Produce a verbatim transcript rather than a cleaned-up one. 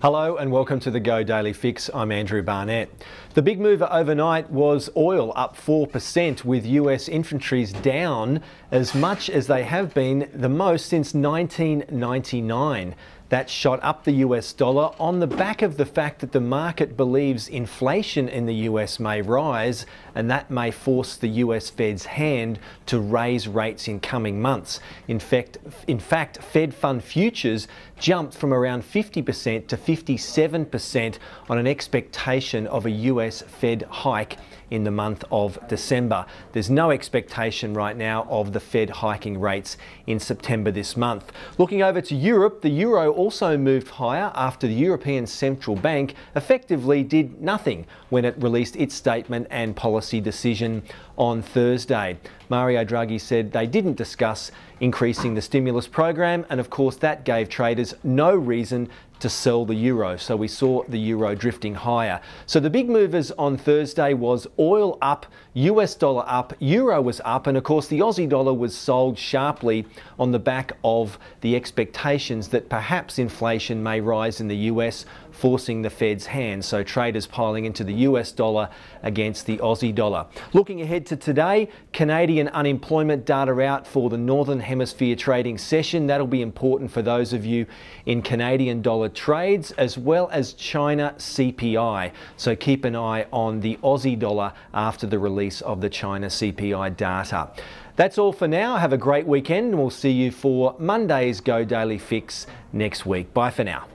Hello and welcome to the Go Daily Fix. I'm Andrew Barnett. The big mover overnight was oil, up four percent, with U S inventories down as much as they have been the most since nineteen ninety-nine. That shot up the U S dollar on the back of the fact that the market believes inflation in the U S may rise, and that may force the U S Fed's hand to raise rates in coming months. In fact, in fact, Fed fund futures jumped from around fifty percent to fifty-seven percent on an expectation of a U S Fed hike in the month of December. There's no expectation right now of the Fed hiking rates in September this month. Looking over to Europe, the euro also moved higher after the European Central Bank effectively did nothing when it released its statement and policy decision on Thursday. Mario Draghi said they didn't discuss increasing the stimulus program, and of course that gave traders no reason to sell the euro, so we saw the euro drifting higher. So the big movers on Thursday was oil up, U S dollar up, euro was up, and of course the Aussie dollar was sold sharply on the back of the expectations that perhaps inflation may rise in the U S, forcing the Fed's hand, so traders piling into the U S dollar against the Aussie dollar. Looking ahead to today, Canadian unemployment data out for the Northern Hemisphere trading session. That'll be important for those of you in Canadian dollar trades, as well as China C P I. So keep an eye on the Aussie dollar after the release of the China C P I data. That's all for now. Have a great weekend, and we'll see you for Monday's Go Daily Fix next week. Bye for now.